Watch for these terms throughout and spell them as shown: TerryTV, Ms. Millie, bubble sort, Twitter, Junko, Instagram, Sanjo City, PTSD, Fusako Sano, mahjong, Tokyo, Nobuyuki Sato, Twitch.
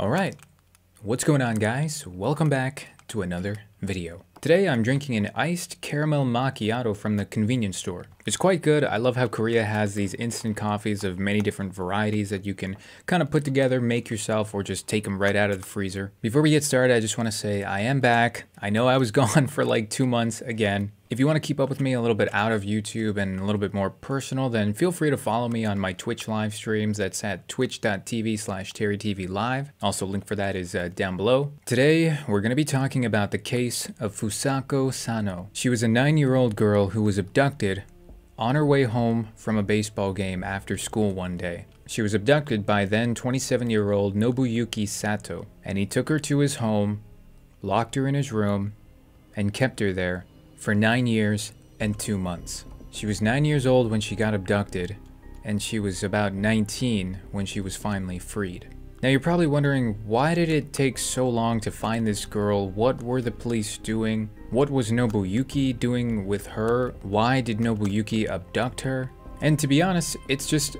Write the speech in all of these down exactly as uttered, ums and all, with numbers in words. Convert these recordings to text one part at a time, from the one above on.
All right, what's going on, guys? Welcome back to another video. Today I'm drinking an iced caramel macchiato from the convenience store. It's quite good. I love how Korea has these instant coffees of many different varieties that you can kind of put together, make yourself, or just take them right out of the freezer. Before we get started, I just want to say I am back. I know I was gone for like two months again. If you want to keep up with me a little bit out of YouTube and a little bit more personal, then feel free to follow me on my Twitch live streams. That's at twitch dot t v slash Terry T V Live. Also, link for that is uh, down below. Today, we're going to be talking about the case of Fusako Sano. She was a nine-year-old girl who was abducted on her way home from a baseball game after school one day. She was abducted by then twenty-seven-year-old Nobuyuki Sato, and he took her to his home, locked her in his room, and kept her there for nine years and two months. She was nine years old when she got abducted, and she was about nineteen when she was finally freed. Now you're probably wondering, why did it take so long to find this girl? What were the police doing? What was Nobuyuki doing with her? Why did Nobuyuki abduct her? And to be honest, it's just,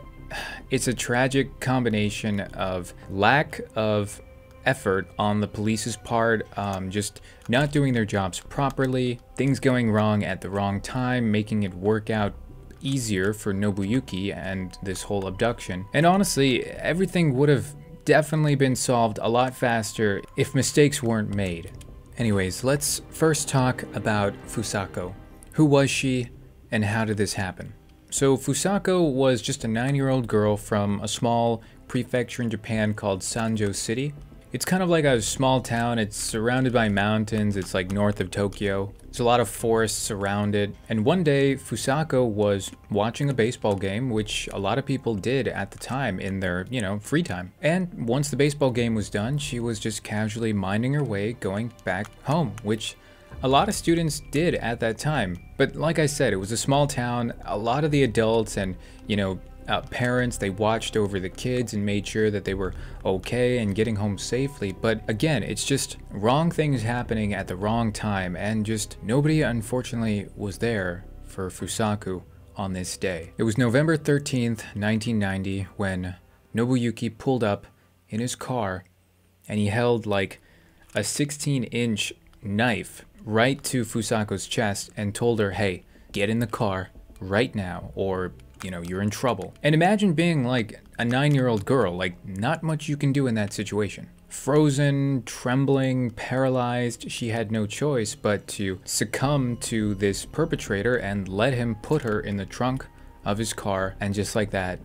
it's a tragic combination of lack of effort on the police's part, um, just not doing their jobs properly, things going wrong at the wrong time, making it work out easier for Nobuyuki and this whole abduction. And honestly, everything would have definitely been solved a lot faster if mistakes weren't made. Anyways, let's first talk about Fusako. Who was she and how did this happen? So Fusako was just a nine-year-old girl from a small prefecture in Japan called Sanjo City. It's kind of like a small town. It's surrounded by mountains. It's like north of Tokyo. It's a lot of forests around it. And one day, Fusako was watching a baseball game, which a lot of people did at the time in their, you know, free time. And once the baseball game was done, she was just casually minding her way going back home, which a lot of students did at that time. But like I said, it was a small town. A lot of the adults and, you know, Uh, parents, they watched over the kids and made sure that they were okay and getting home safely. But again, it's just wrong things happening at the wrong time, and just nobody unfortunately was there for Fusako on this day. It was November thirteenth nineteen ninety when Nobuyuki pulled up in his car, and he held like a sixteen inch knife right to Fusako's chest and told her, hey, get in the car right now, or you know, you're in trouble. And imagine being like a nine-year-old girl, like not much you can do in that situation. Frozen, trembling, paralyzed, she had no choice but to succumb to this perpetrator and let him put her in the trunk of his car, and just like that,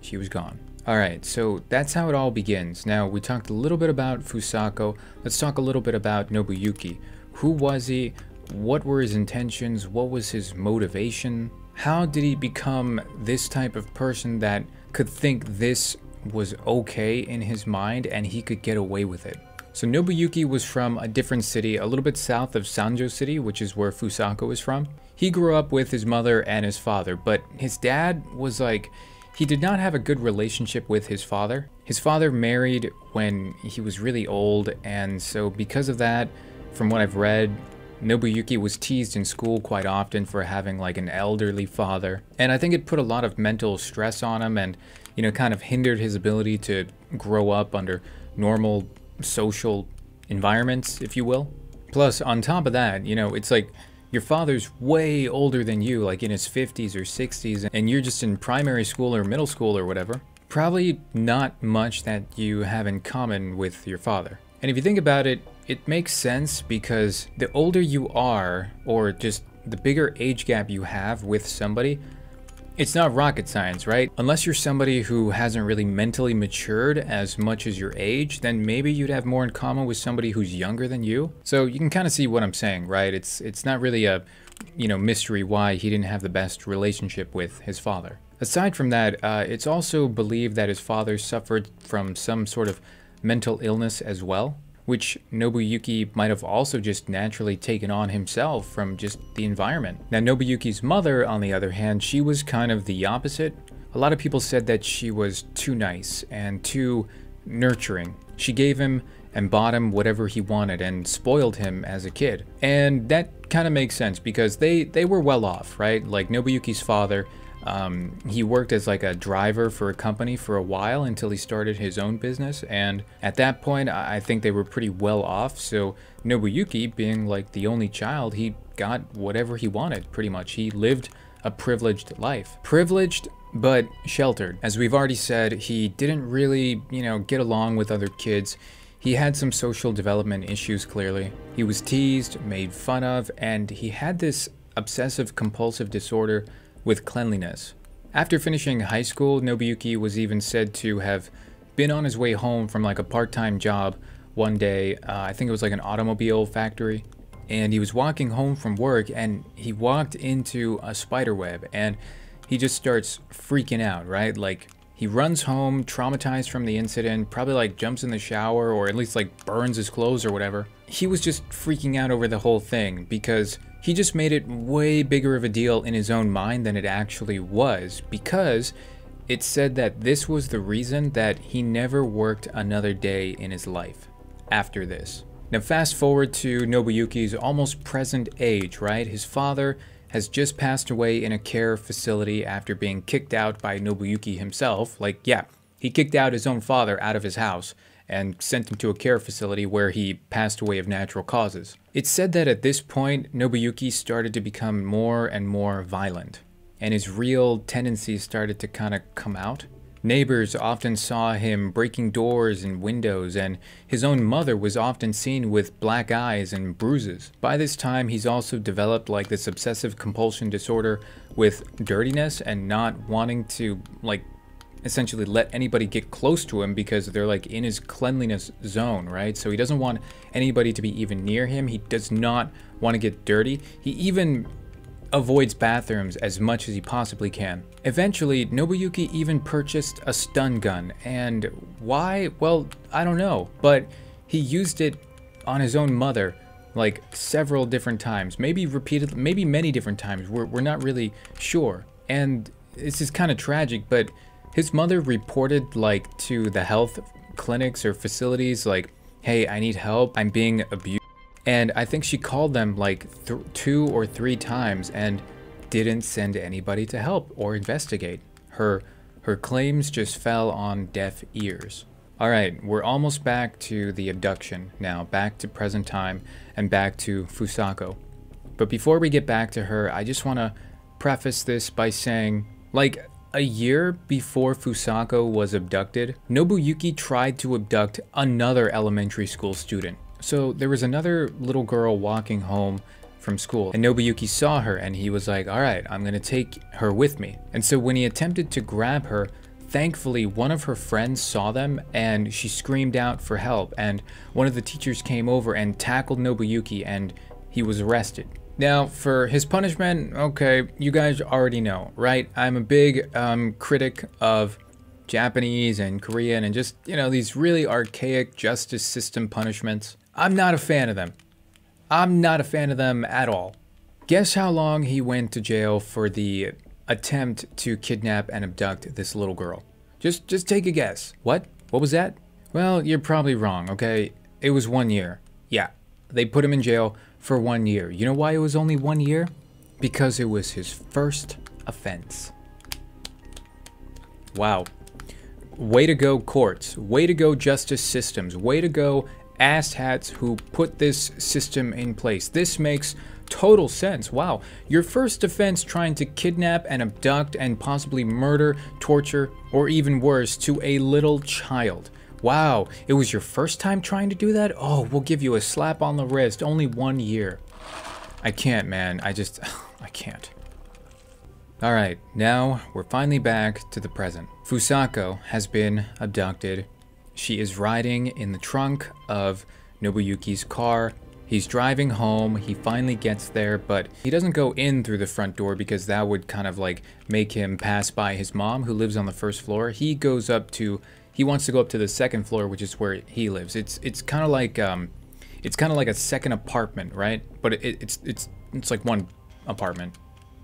she was gone. All right, so that's how it all begins. Now, we talked a little bit about Fusako. Let's talk a little bit about Nobuyuki. Who was he? What were his intentions? What was his motivation? How did he become this type of person that could think this was okay in his mind and he could get away with it? So Nobuyuki was from a different city, a little bit south of Sanjo City, which is where Fusako is from. He grew up with his mother and his father, but his dad was like, he did not have a good relationship with his father. His father married when he was really old, and so because of that, from what I've read, Nobuyuki was teased in school quite often for having like an elderly father, and I think it put a lot of mental stress on him, and you know, kind of hindered his ability to grow up under normal social environments, if you will. Plus, on top of that, you know, it's like your father's way older than you, like in his fifties or sixties, and you're just in primary school or middle school or whatever. Probably not much that you have in common with your father. And if you think about it, it makes sense, because the older you are, or just the bigger age gap you have with somebody, it's not rocket science, right? Unless you're somebody who hasn't really mentally matured as much as your age, then maybe you'd have more in common with somebody who's younger than you. So you can kind of see what I'm saying, right? It's it's not really a, you know, mystery why he didn't have the best relationship with his father. Aside from that, uh, it's also believed that his father suffered from some sort of mental illness as well, which Nobuyuki might have also just naturally taken on himself from just the environment. Now, Nobuyuki's mother, on the other hand, she was kind of the opposite. A lot of people said that she was too nice and too nurturing. She gave him and bought him whatever he wanted and spoiled him as a kid. And that kind of makes sense, because they, they were well off, right? Like Nobuyuki's father Um, he worked as like a driver for a company for a while until he started his own business, and at that point I think they were pretty well off, so Nobuyuki, being like the only child, he got whatever he wanted pretty much. He lived a privileged life. Privileged but sheltered. As we've already said, he didn't really, you know, get along with other kids. He had some social development issues clearly. He was teased, made fun of, and he had this obsessive compulsive disorder with cleanliness. After finishing high school, Nobuyuki was even said to have been on his way home from like a part-time job one day, uh, I think it was like an automobile factory, and he was walking home from work and he walked into a spider web and he just starts freaking out, right? Like, he runs home traumatized from the incident, probably like jumps in the shower or at least like burns his clothes or whatever. He was just freaking out over the whole thing because he just made it way bigger of a deal in his own mind than it actually was, because it's said that this was the reason that he never worked another day in his life after this. Now fast forward to Nobuyuki's almost present age, right? His father has just passed away in a care facility after being kicked out by Nobuyuki himself. Like, yeah, he kicked out his own father out of his house and sent him to a care facility where he passed away of natural causes. It's said that at this point, Nobuyuki started to become more and more violent, and his real tendencies started to kind of come out. Neighbors often saw him breaking doors and windows, and his own mother was often seen with black eyes and bruises. By this time, he's also developed like this obsessive compulsion disorder with dirtiness and not wanting to like essentially let anybody get close to him because they're like in his cleanliness zone, right? So he doesn't want anybody to be even near him. He does not want to get dirty. He even avoids bathrooms as much as he possibly can. Eventually, Nobuyuki even purchased a stun gun, and why? Well, I don't know, but he used it on his own mother like several different times, maybe repeatedly, maybe many different times. We're, we're not really sure, and this is kind of tragic, but his mother reported like to the health clinics or facilities like, hey, I need help, I'm being abused. And I think she called them like th two or three times and didn't send anybody to help or investigate. Her, her claims just fell on deaf ears. All right, we're almost back to the abduction now, back to present time and back to Fusako. But before we get back to her, I just want to preface this by saying, like, a year before Fusako was abducted, Nobuyuki tried to abduct another elementary school student. So there was another little girl walking home from school, and Nobuyuki saw her and he was like, all right, I'm gonna take her with me. And so when he attempted to grab her, thankfully one of her friends saw them and she screamed out for help, and one of the teachers came over and tackled Nobuyuki and he was arrested. Now, for his punishment, okay, you guys already know, right? I'm a big um, critic of Japanese and Korean and just, you know, these really archaic justice system punishments. I'm not a fan of them. I'm not a fan of them at all. Guess how long he went to jail for the attempt to kidnap and abduct this little girl? Just, just take a guess. What? What was that? Well, you're probably wrong, okay? It was one year. Yeah, they put him in jail for one year. You know why it was only one year? Because it was his first offense. Wow. Way to go, courts. Way to go, justice systems. Way to go, asshats who put this system in place. This makes total sense. Wow. Your first offense, trying to kidnap and abduct and possibly murder, torture, or even worse, to a little child. Wow, it was your first time trying to do that? Oh, we'll give you a slap on the wrist, only one year. I can't, man, I just, I can't. All right, now we're finally back to the present. Fusako has been abducted. She is riding in the trunk of Nobuyuki's car. He's driving home, he finally gets there, but he doesn't go in through the front door because that would kind of like make him pass by his mom who lives on the first floor. He goes up to He wants to go up to the second floor, which is where he lives. It's it's kind of like um, it's kind of like a second apartment, right? But it, it's it's it's like one apartment,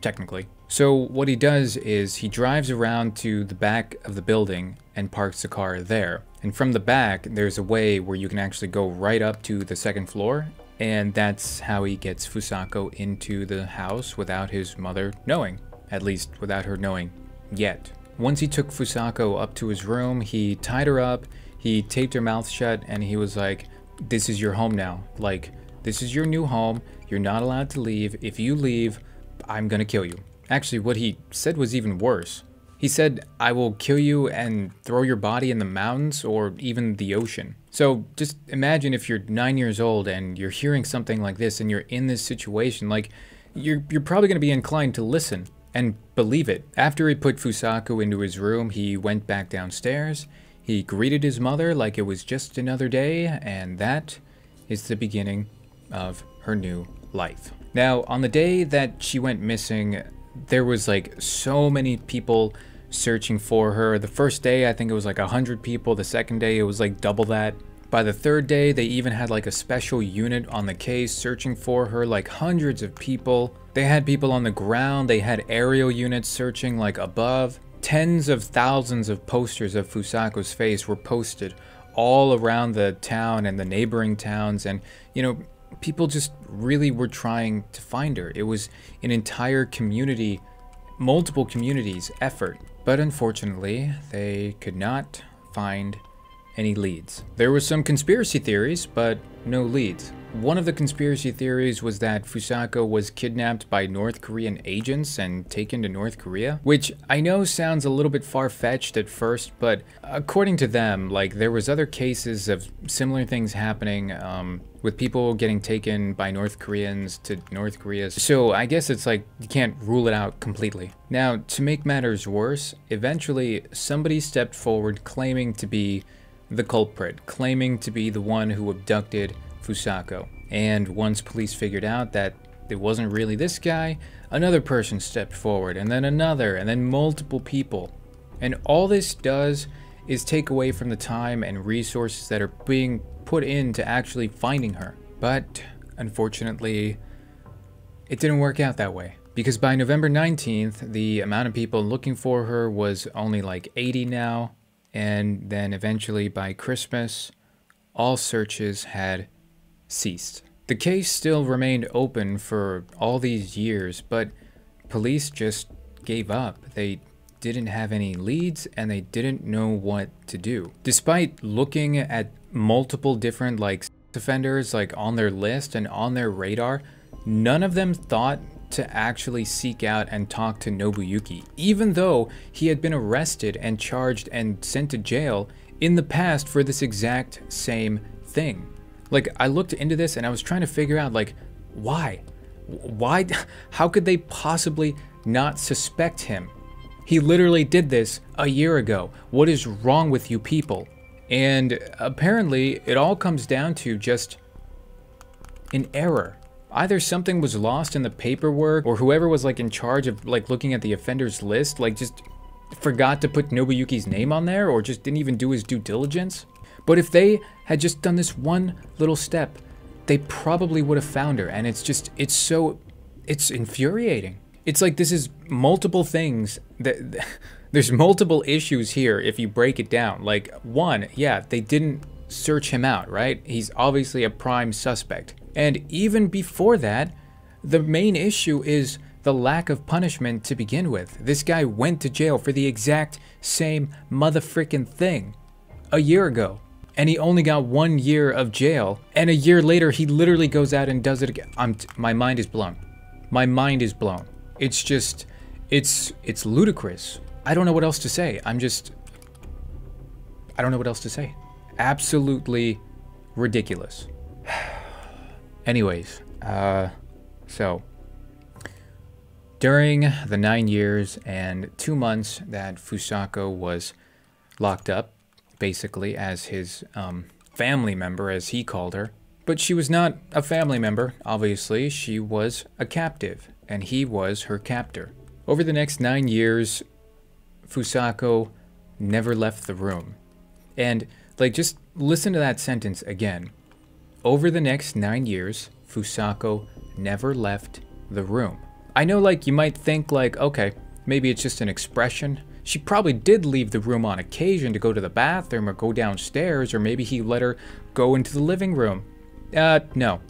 technically. So what he does is he drives around to the back of the building and parks the car there. And from the back, there's a way where you can actually go right up to the second floor, and that's how he gets Fusako into the house without his mother knowing. at least without her knowing yet. Once he took Fusako up to his room, he tied her up, he taped her mouth shut, and he was like, this is your home now. Like, this is your new home. You're not allowed to leave. If you leave, I'm gonna kill you. Actually, what he said was even worse. He said, I will kill you and throw your body in the mountains or even the ocean. So just imagine if you're nine years old and you're hearing something like this and you're in this situation, like you're, you're probably gonna be inclined to listen and believe it. After he put Fusako into his room, he went back downstairs. He greeted his mother like it was just another day, and that is the beginning of her new life. Now, on the day that she went missing, there was like so many people searching for her. The first day, I think it was like a hundred people. The second day, it was like double that. By the third day, they even had like a special unit on the case searching for her, like hundreds of people. They had people on the ground. They had aerial units searching like above. Tens of thousands of posters of Fusako's face were posted all around the town and the neighboring towns. And, you know, people just really were trying to find her. It was an entire community, multiple communities effort. But unfortunately, they could not find any leads. There were some conspiracy theories, but no leads. One of the conspiracy theories was that Fusako was kidnapped by North Korean agents and taken to North Korea, which I know sounds a little bit far-fetched at first, but according to them, like there was other cases of similar things happening um, with people getting taken by North Koreans to North Korea. So I guess it's like you can't rule it out completely. Now, to make matters worse, eventually somebody stepped forward claiming to be the culprit, claiming to be the one who abducted Fusako. And once police figured out that it wasn't really this guy, another person stepped forward, and then another, and then multiple people. And all this does is take away from the time and resources that are being put into actually finding her. But unfortunately, it didn't work out that way. Because by November nineteenth, the amount of people looking for her was only like eighty now. And then eventually by Christmas, all searches had ceased. The case still remained open for all these years, but police just gave up. They didn't have any leads and they didn't know what to do. Despite looking at multiple different like sex offenders like on their list and on their radar, none of them thought to actually seek out and talk to Nobuyuki, even though he had been arrested and charged and sent to jail in the past for this exact same thing. Like, I looked into this and I was trying to figure out, like, why? Why? How could they possibly not suspect him? He literally did this a year ago. What is wrong with you people? And apparently, it all comes down to just an error. Either something was lost in the paperwork, or whoever was like in charge of like looking at the offenders list, like just forgot to put Nobuyuki's name on there, or just didn't even do his due diligence. But if they had just done this one little step, they probably would have found her. And it's just, it's so, it's infuriating. It's like this is multiple things that there's multiple issues here if you break it down. Like one, yeah, they didn't search him out, right? He's obviously a prime suspect. And even before that, the main issue is the lack of punishment to begin with. This guy went to jail for the exact same motherfucking thing a year ago, and he only got one year of jail. And a year later, he literally goes out and does it again. I'm t my mind is blown. My mind is blown. It's just, it's, it's ludicrous. I don't know what else to say. I'm just, I don't know what else to say. Absolutely ridiculous. Anyways, uh, so during the nine years and two months that Fusako was locked up, basically as his um, family member, as he called her, but she was not a family member, obviously. She was a captive, and he was her captor. Over the next nine years, Fusako never left the room. And like, just listen to that sentence again. Over the next nine years, Fusako never left the room. I know, like, you might think, like, okay, maybe it's just an expression. She probably did leave the room on occasion to go to the bathroom or go downstairs, or maybe he let her go into the living room. Uh, no.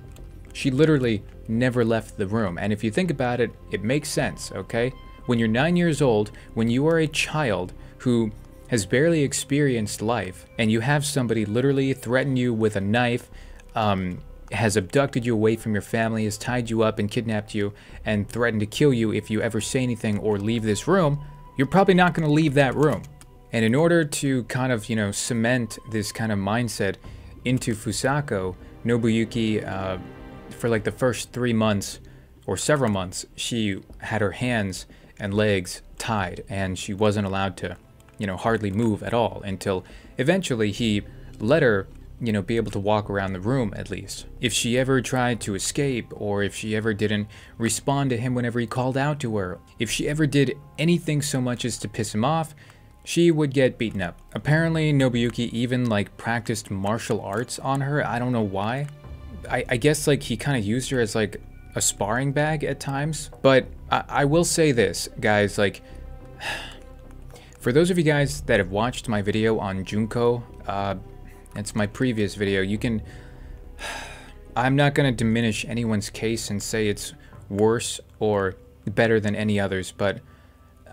She literally never left the room. And if you think about it, it makes sense, okay? when you're nine years old, when you are a child who has barely experienced life, and you have somebody literally threaten you with a knife, um, has abducted you away from your family, has tied you up and kidnapped you, and threatened to kill you if you ever say anything or leave this room, you're probably not going to leave that room. And in order to kind of, you know, cement this kind of mindset into Fusako, Nobuyuki, uh, for like the first three months or several months, she had her hands and legs tied, and she wasn't allowed to, you know, hardly move at all, until eventually he let her, you know, be able to walk around the room at least. If she ever tried to escape, or if she ever didn't respond to him whenever he called out to her, if she ever did anything so much as to piss him off, she would get beaten up. Apparently Nobuyuki even like practiced martial arts on her. I don't know why. I, I guess like he kind of used her as like a sparring bag at times. But I, I will say this, guys, like, for those of you guys that have watched my video on Junko, uh, it's my previous video, you can, I'm not going to diminish anyone's case and say it's worse or better than any others, but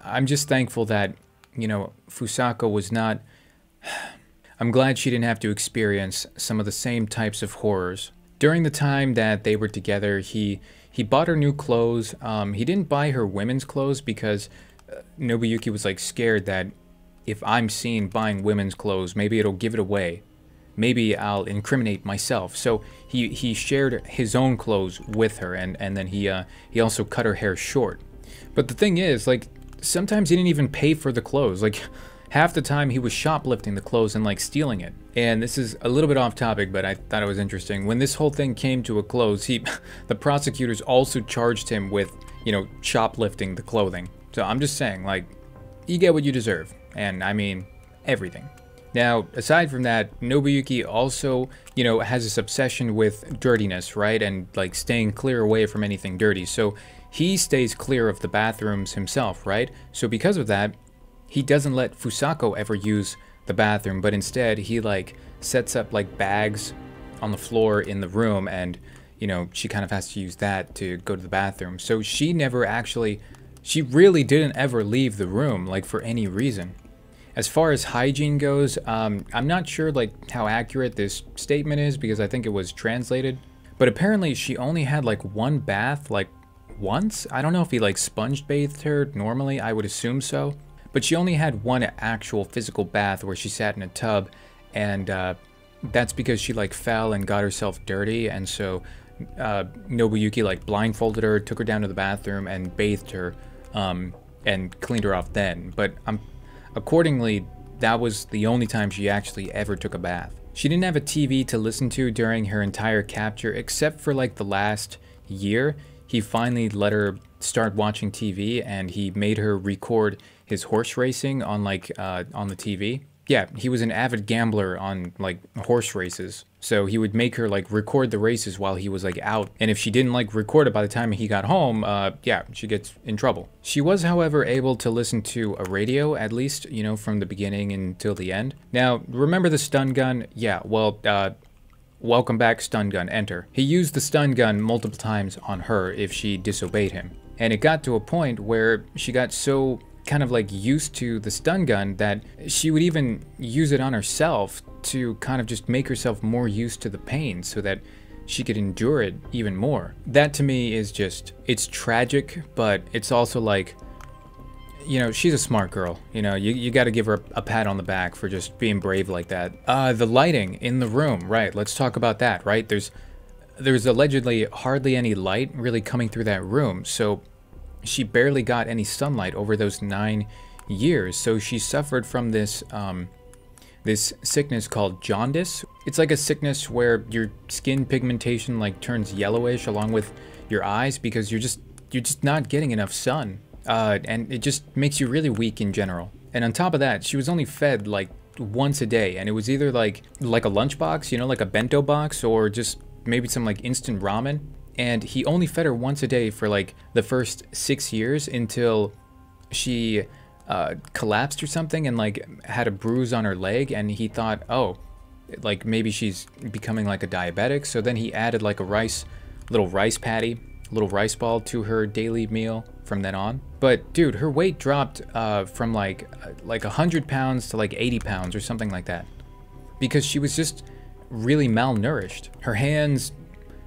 I'm just thankful that, you know, Fusako was not, I'm glad she didn't have to experience some of the same types of horrors. During the time that they were together, he, he bought her new clothes. Um, he didn't buy her women's clothes because Nobuyuki was like scared that if I'm seen buying women's clothes, maybe it'll give it away. Maybe I'll incriminate myself. So he, he shared his own clothes with her, and, and then he, uh, he also cut her hair short. But the thing is, like, sometimes he didn't even pay for the clothes. Like, half the time he was shoplifting the clothes and like stealing it. And this is a little bit off topic, but I thought it was interesting. When this whole thing came to a close, he, the prosecutors also charged him with, you know, shoplifting the clothing. So I'm just saying, like, you get what you deserve. And I mean, everything. Now, aside from that, Nobuyuki also, you know, has this obsession with dirtiness, right? And like staying clear away from anything dirty. So he stays clear of the bathrooms himself, right? So because of that, he doesn't let Fusako ever use the bathroom, but instead he like sets up like bags on the floor in the room, and, you know, she kind of has to use that to go to the bathroom. So she never actually, she really didn't ever leave the room, like, for any reason. As far as hygiene goes, um, I'm not sure like how accurate this statement is because I think it was translated, but apparently she only had like one bath like once. I don't know if he like sponge bathed her normally, I would assume so, but she only had one actual physical bath where she sat in a tub, and uh, that's because she like fell and got herself dirty, and so uh, Nobuyuki like blindfolded her, took her down to the bathroom and bathed her, um, and cleaned her off then. But I'm Accordingly, that was the only time she actually ever took a bath. She didn't have a T V to listen to during her entire capture, except for like the last year. He finally let her start watching T V, and he made her record his horse racing on like uh, on the T V. Yeah, he was an avid gambler on like horse races. So he would make her like record the races while he was like out. And if she didn't like record it by the time he got home, uh, yeah, she gets in trouble. She was, however, able to listen to a radio, at least, you know, from the beginning until the end. Now, remember the stun gun? Yeah, well, uh, welcome back, stun gun, enter. He used the stun gun multiple times on her if she disobeyed him. And it got to a point where she got so kind of like used to the stun gun that she would even use it on herself to kind of just make herself more used to the pain so that she could endure it even more. That to me is just, it's tragic, but it's also like, you know, she's a smart girl. You know, you, you got to give her a, a pat on the back for just being brave like that. Uh, the lighting in the room, right? Let's talk about that, right? There's, there's allegedly hardly any light really coming through that room. So she barely got any sunlight over those nine years. So she suffered from this um, this sickness called jaundice. It's like a sickness where your skin pigmentation like turns yellowish along with your eyes because you're just you're just not getting enough sun, uh, and it just makes you really weak in general. And on top of that, she was only fed like once a day, and it was either like like a lunchbox, you know, like a bento box, or just maybe some like instant ramen. And he only fed her once a day for like the first six years until she uh, collapsed or something and like had a bruise on her leg, and he thought, oh, like maybe she's becoming like a diabetic. So then he added like a rice, little rice patty little rice ball to her daily meal from then on. But dude, her weight dropped uh, from like like one hundred pounds to like eighty pounds or something like that, because she was just really malnourished. Her hands,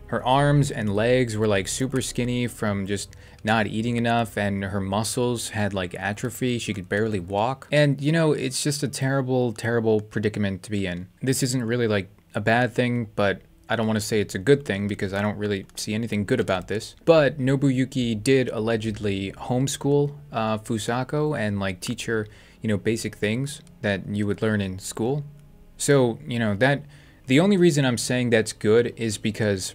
her arms and legs were like super skinny from just not eating enough, and her muscles had like atrophy. She could barely walk. And you know, it's just a terrible, terrible predicament to be in. This isn't really like a bad thing, but I don't want to say it's a good thing because I don't really see anything good about this. But Nobuyuki did allegedly homeschool uh, Fusako and like teach her, you know, basic things that you would learn in school. So, you know, that the only reason I'm saying that's good is because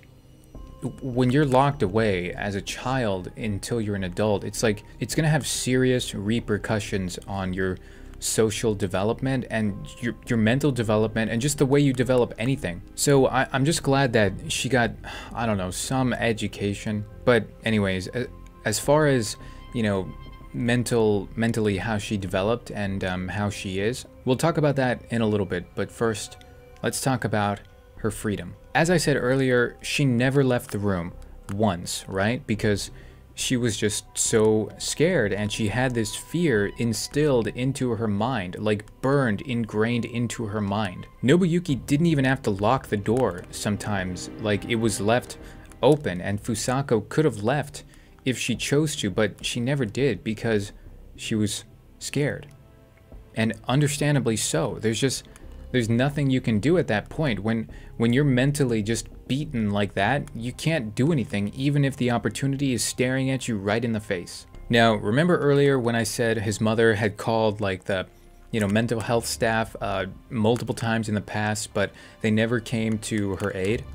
when you're locked away as a child until you're an adult, it's like it's gonna have serious repercussions on your social development and your, your mental development and just the way you develop anything. So I, I'm just glad that she got, I don't know, some education. But anyways, as far as, you know, mental mentally how she developed and um, how she is, we'll talk about that in a little bit. But first, let's talk about her freedom. As I said earlier, she never left the room once, right? Because she was just so scared, and she had this fear instilled into her mind, like burned, ingrained into her mind. Nobuyuki didn't even have to lock the door sometimes, like it was left open, and Fusako could have left if she chose to, but she never did because she was scared. And understandably so. There's just There's nothing you can do at that point. When when you're mentally just beaten like that, you can't do anything, even if the opportunity is staring at you right in the face. Now, remember earlier when I said his mother had called like the, you know, mental health staff uh, multiple times in the past, but they never came to her aid?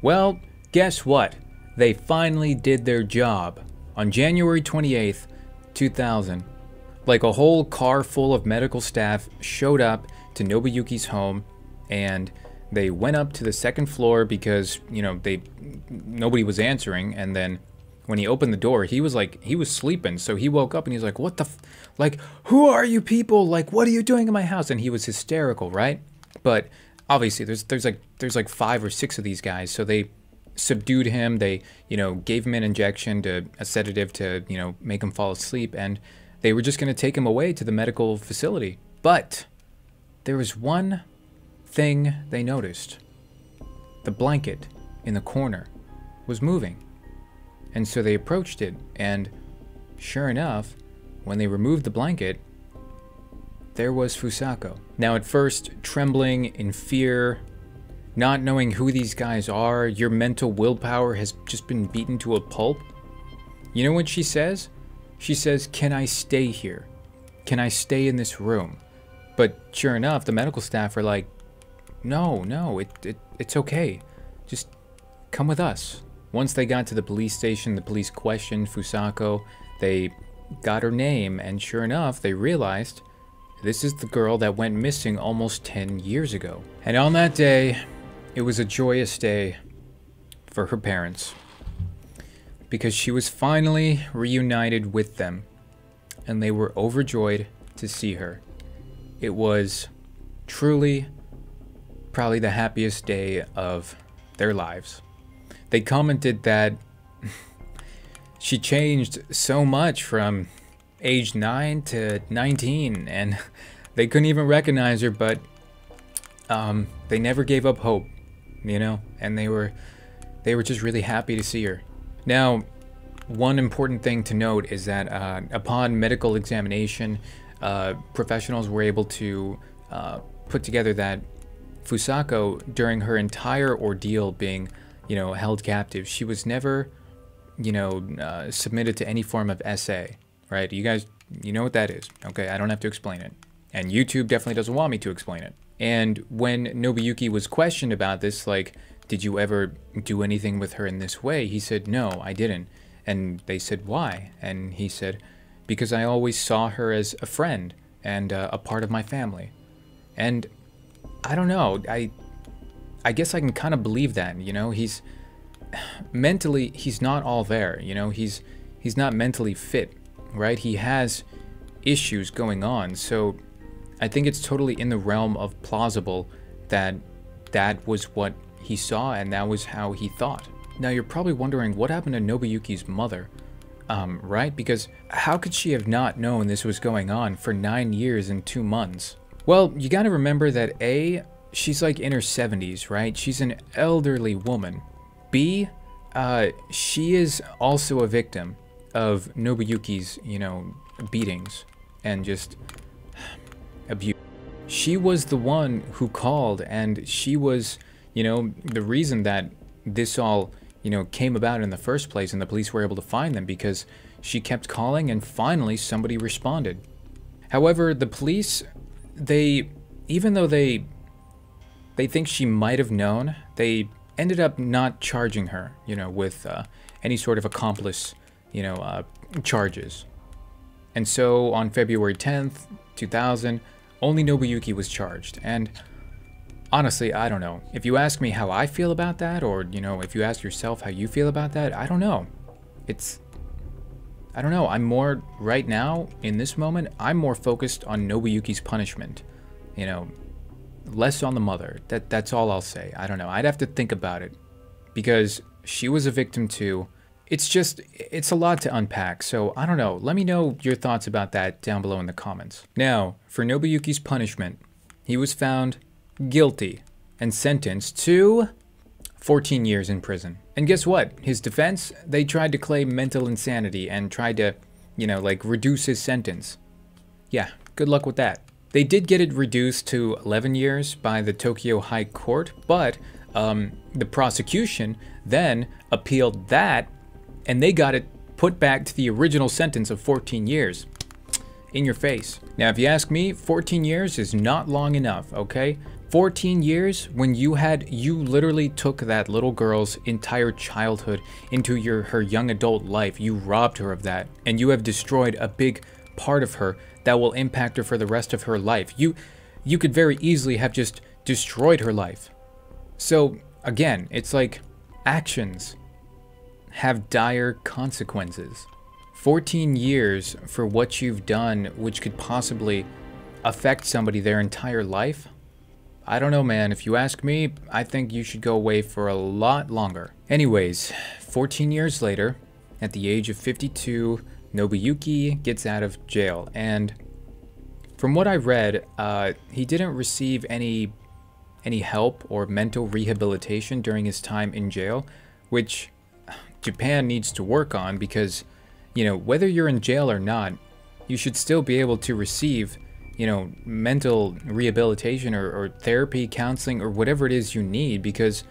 Well, guess what? They finally did their job on January twenty-eighth, two thousand. Like a whole car full of medical staff showed up to Nobuyuki's home, and they went up to the second floor because, you know, they nobody was answering. And then when he opened the door, he was like, he was sleeping, so he woke up and he's like, what the f like who are you people, like what are you doing in my house? And he was hysterical, right? But obviously there's there's like there's like five or six of these guys, so they subdued him. They, you know, gave him an injection, to a sedative, to, you know, make him fall asleep, and they were just going to take him away to the medical facility. But there was one thing they noticed. The blanket in the corner was moving. And so they approached it, and sure enough, when they removed the blanket, there was Fusako. Now at first, trembling in fear, not knowing who these guys are, your mental willpower has just been beaten to a pulp. You know what she says? She says, "Can I stay here? Can I stay in this room?" But sure enough, the medical staff are like, no, no, it, it it's okay. Just come with us. Once they got to the police station, the police questioned Fusako. They got her name, and sure enough, they realized this is the girl that went missing almost ten years ago. And on that day, it was a joyous day for her parents, because she was finally reunited with them, and they were overjoyed to see her. It was truly probably the happiest day of their lives. They commented that she changed so much from age nine to nineteen, and they couldn't even recognize her, but um, they never gave up hope, you know, and they were, they were just really happy to see her. Now, one important thing to note is that uh, upon medical examination, Uh, professionals were able to uh, put together that Fusako, during her entire ordeal being, you know, held captive, she was never, you know, uh, submitted to any form of S A, right? You guys, you know what that is, okay? I don't have to explain it. And YouTube definitely doesn't want me to explain it. And when Nobuyuki was questioned about this, like, did you ever do anything with her in this way? He said, no, I didn't. And they said, why? And he said, because I always saw her as a friend and uh, a part of my family. And I don't know, I I guess I can kind of believe that, you know, he's mentally, he's not all there, you know, he's he's not mentally fit, right? He has issues going on, so I think it's totally in the realm of plausible that that was what he saw and that was how he thought. Now you're probably wondering what happened to Nobuyuki's mother, um, right? Because how could she have not known this was going on for nine years and two months? Well, you gotta remember that A, she's like in her seventies, right? She's an elderly woman. B, uh, she is also a victim of Nobuyuki's, you know, beatings and just abuse. She was the one who called, and she was, you know, the reason that this all, you know, came about in the first place and the police were able to find them, because she kept calling and finally somebody responded. However, the police, they, even though they, they think she might have known, they ended up not charging her, you know, with uh, any sort of accomplice, you know, uh, charges. And so on February tenth, two thousand, only Nobuyuki was charged. And honestly, I don't know. If you ask me how I feel about that, or, you know, if you ask yourself how you feel about that, I don't know. It's, I don't know. I'm more, right now, in this moment, I'm more focused on Nobuyuki's punishment, you know, less on the mother. That that's all I'll say. I don't know. I'd have to think about it, because she was a victim too. It's just, it's a lot to unpack, so I don't know. Let me know your thoughts about that down below in the comments. Now, for Nobuyuki's punishment, he was found guilty and sentenced to fourteen years in prison. And guess what? His defense, they tried to claim mental insanity and tried to, you know, like reduce his sentence. Yeah, good luck with that. They did get it reduced to eleven years by the Tokyo High Court, but um, the prosecution then appealed that, and they got it put back to the original sentence of fourteen years. In your face. Now, if you ask me, fourteen years is not long enough, okay? fourteen years when you had, you literally took that little girl's entire childhood into your her young adult life. You robbed her of that, and you have destroyed a big part of her that will impact her for the rest of her life. You, you could very easily have just destroyed her life. So again, it's like actions have dire consequences. fourteen years for what you've done, which could possibly affect somebody their entire life? I don't know, man. If you ask me, I think you should go away for a lot longer. Anyways, fourteen years later, at the age of fifty-two, Nobuyuki gets out of jail. And from what I read, uh, he didn't receive any, any help or mental rehabilitation during his time in jail, which Japan needs to work on, because, you know, whether you're in jail or not, you should still be able to receive, you know, mental rehabilitation or, or therapy, counseling, or whatever it is you need, because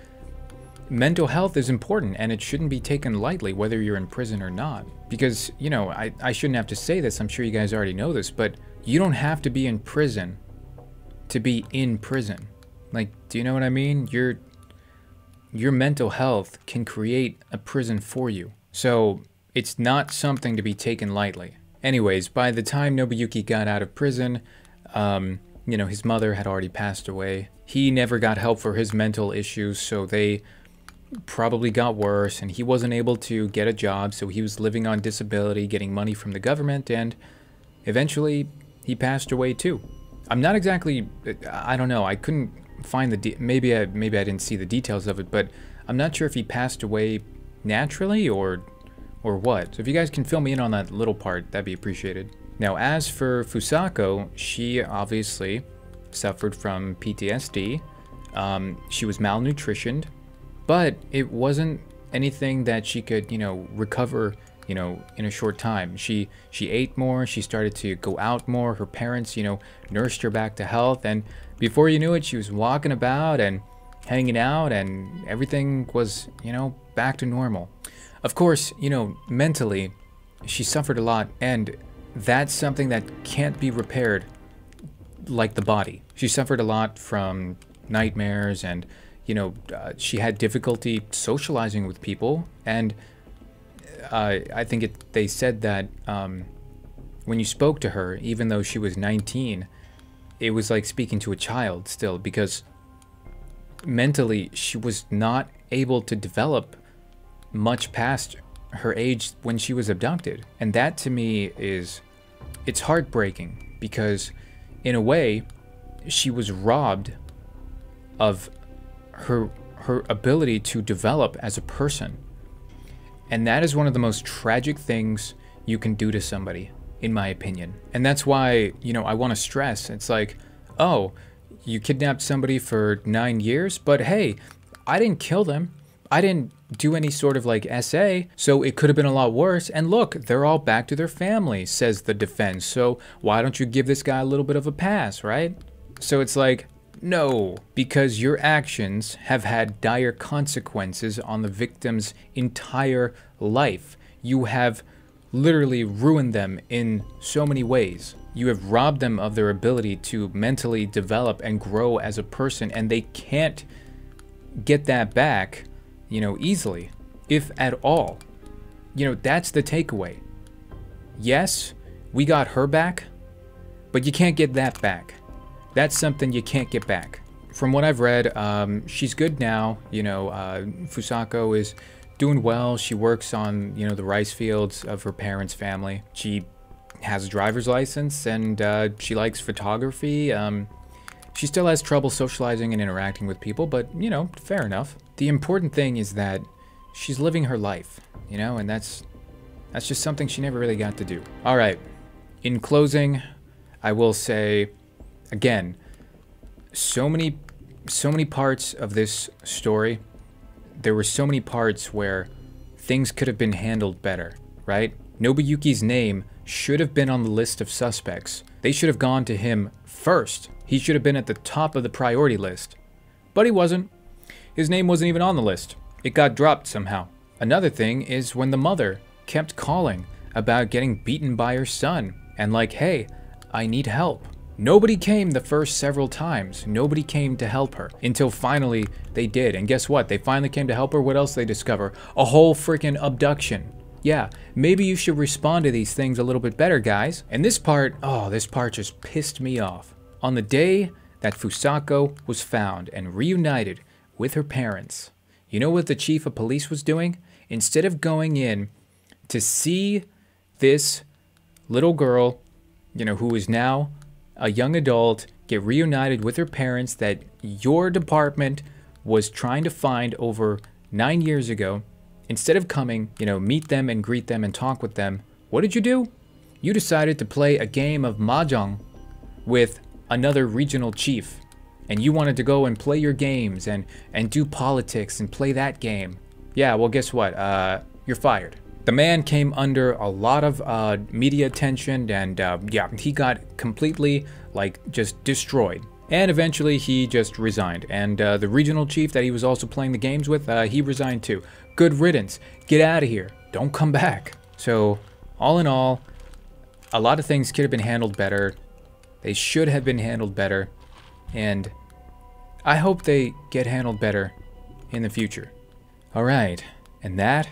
mental health is important and it shouldn't be taken lightly whether you're in prison or not. Because, you know, I, I shouldn't have to say this, I'm sure you guys already know this, but you don't have to be in prison to be in prison. Like, do you know what I mean? You're... Your mental health can create a prison for you. So it's not something to be taken lightly. Anyways, by the time Nobuyuki got out of prison, um, you know, his mother had already passed away. He never got help for his mental issues, so they probably got worse, and he wasn't able to get a job, so he was living on disability, getting money from the government, and eventually he passed away too. I'm not exactly, I don't know, I couldn't find the de maybe I maybe I didn't see the details of it, but I'm not sure if he passed away naturally or or what. So if you guys can fill me in on that little part, that'd be appreciated. Now, as for Fusako, she obviously suffered from P T S D. Um, she was malnutritioned, but it wasn't anything that she could, you know, recover, you know, in a short time. She she ate more, she started to go out more, her parents, you know, nursed her back to health, and before you knew it, she was walking about and hanging out, and everything was, you know, back to normal. Of course, you know, mentally, she suffered a lot, and that's something that can't be repaired like the body. She suffered a lot from nightmares, and, you know, uh, she had difficulty socializing with people, and Uh, I think it, they said that um, when you spoke to her, even though she was nineteen, it was like speaking to a child still, because mentally she was not able to develop much past her age when she was abducted. And that to me is, it's heartbreaking, because in a way she was robbed of her her ability to develop as a person. And that is one of the most tragic things you can do to somebody, in my opinion. And that's why, you know, I want to stress, it's like, oh, you kidnapped somebody for nine years, but hey, I didn't kill them. I didn't do any sort of like S A, so it could have been a lot worse. And look, they're all back to their family, says the defense. So why don't you give this guy a little bit of a pass, right? So it's like, no, because your actions have had dire consequences on the victim's entire life. You have literally ruined them in so many ways. You have robbed them of their ability to mentally develop and grow as a person, and they can't get that back, you know, easily, if at all. You know, that's the takeaway. Yes, we got her back, but you can't get that back. That's something you can't get back. From what I've read, um, she's good now. You know, uh, Fusako is doing well. She works on, you know, the rice fields of her parents' family. She has a driver's license, and uh, she likes photography. Um, she still has trouble socializing and interacting with people, but, you know, fair enough. The important thing is that she's living her life, you know, and that's, that's just something she never really got to do. All right. In closing, I will say, again, so many, so many parts of this story, there were so many parts where things could have been handled better, right? Nobuyuki's name should have been on the list of suspects. They should have gone to him first. He should have been at the top of the priority list, but he wasn't. His name wasn't even on the list. It got dropped somehow. Another thing is when the mother kept calling about getting beaten by her son and like, hey, I need help. Nobody came the first several times. Nobody came to help her until finally they did. And guess what? They finally came to help her. What else they discover? A whole freaking abduction. Yeah, maybe you should respond to these things a little bit better, guys. And this part, oh, this part just pissed me off. On the day that Fusako was found and reunited with her parents, you know what the chief of police was doing? Instead of going in to see this little girl, you know, who is now a young adult, get reunited with her parents that your department was trying to find over nine years ago, instead of coming, you know, meet them and greet them and talk with them, what did you do? You decided to play a game of mahjong with another regional chief, and you wanted to go and play your games and, and do politics and play that game. Yeah, well, guess what? Uh, you're fired. The man came under a lot of uh, media attention, and uh, yeah, he got completely, like, just destroyed. And eventually he just resigned. And uh, the regional chief that he was also playing the games with, uh, he resigned too. Good riddance. Get out of here. Don't come back. So, all in all, a lot of things could have been handled better. They should have been handled better. And I hope they get handled better in the future. All right. And that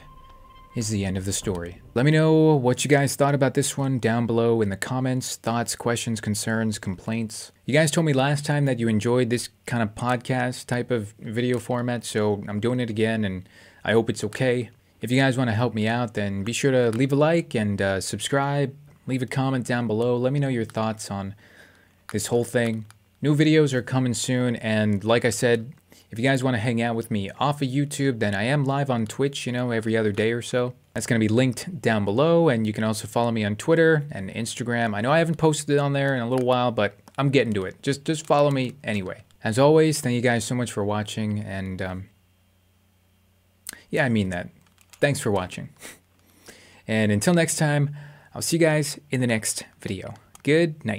is the end of the story. Let me know what you guys thought about this one down below in the comments. Thoughts, questions, concerns, complaints. You guys told me last time that you enjoyed this kind of podcast type of video format, so I'm doing it again, and I hope it's okay. If you guys want to help me out, then be sure to leave a like and uh, subscribe. Leave a comment down below. Let me know your thoughts on this whole thing. New videos are coming soon, and like I said, if you guys want to hang out with me off of YouTube, then I am live on Twitch, you know, every other day or so. That's going to be linked down below, and you can also follow me on Twitter and Instagram. I know I haven't posted it on there in a little while, but I'm getting to it. Just just follow me anyway. As always, thank you guys so much for watching, and um, yeah, I mean that. Thanks for watching. And until next time, I'll see you guys in the next video. Good night.